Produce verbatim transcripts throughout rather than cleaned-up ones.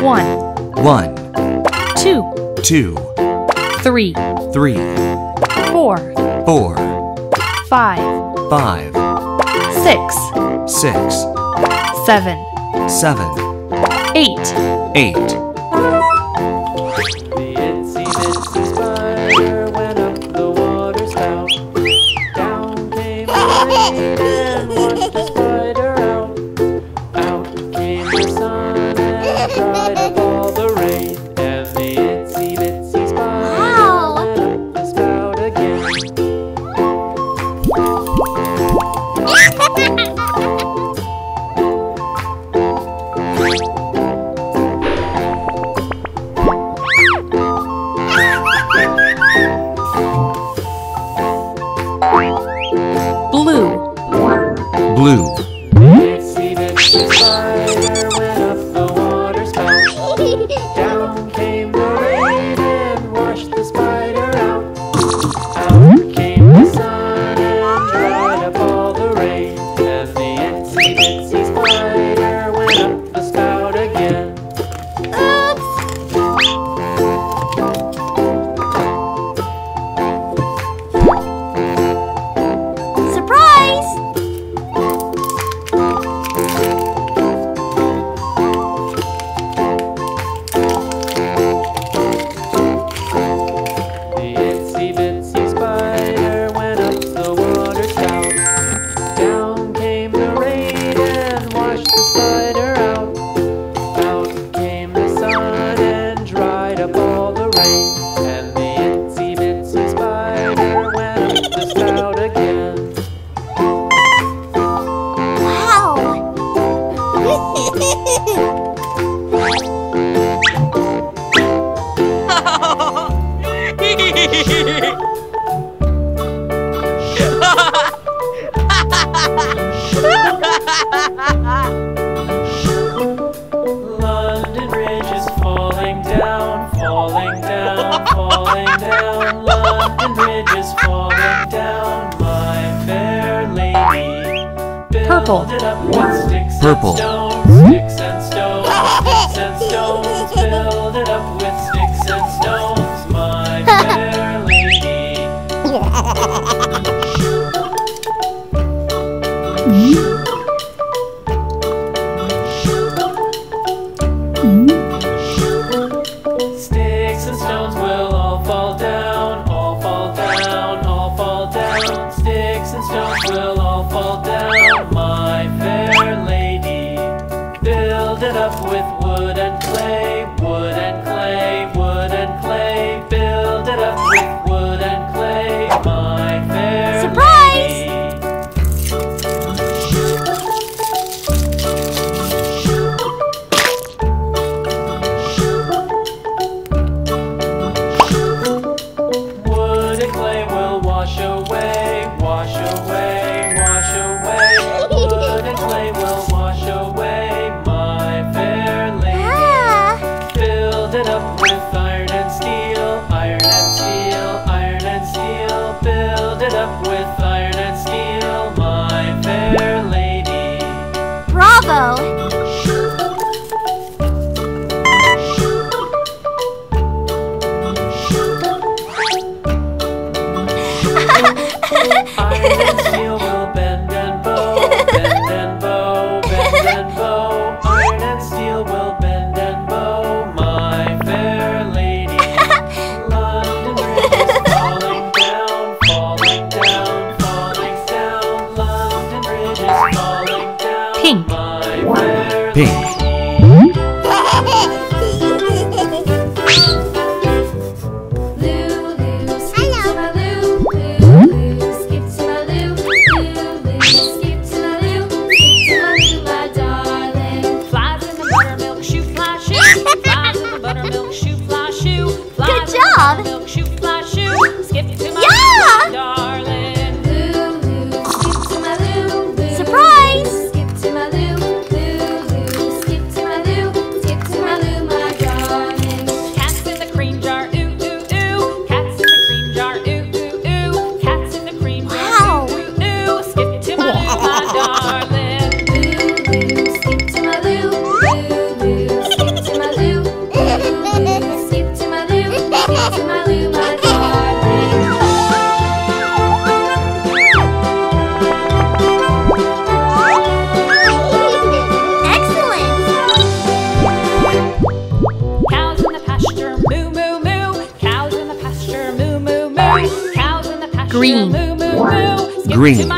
One. One. Two. Two. Three. Three. Four. Four. Five. Five. Six. Six. Seven. Seven. Eight. Eight. The itsy bitsy spider went up the water spout. Down came the rain and washed the spider out. Out came the sun and dried up all the rain. And the itsy bitsy spider wow. went up the spout again. Blue. Itsy bitsy spider went up the water spout. Down came the rain and washed the spider out. Out came the sun and dried up all the rain. And the itsy bitsy spider went up the spout again. London Bridge is falling down, falling down, falling down. London Bridge is falling down, my fair lady. Build Purple. It up with sticks Purple. And stones, sticks and stones, sticks and stones. Build it up with sticks and stones, my fair lady. Will all fall down, my fair lady. Build it up with wood and clay, wood and clay, wood and clay. Build it up with wood and clay, my fair Surprise! Lady. Wood and clay will wash away, wash away. Iron and steel will bend and bow, bend and bow, bend and bow. Iron and steel will bend and bow, my fair lady. London Bridge is falling down, falling down, falling down. London Bridge is falling down, Pink. My fair Pink. Lady. Surprise! Skip to my loo, loo, loo, Green.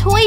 Toy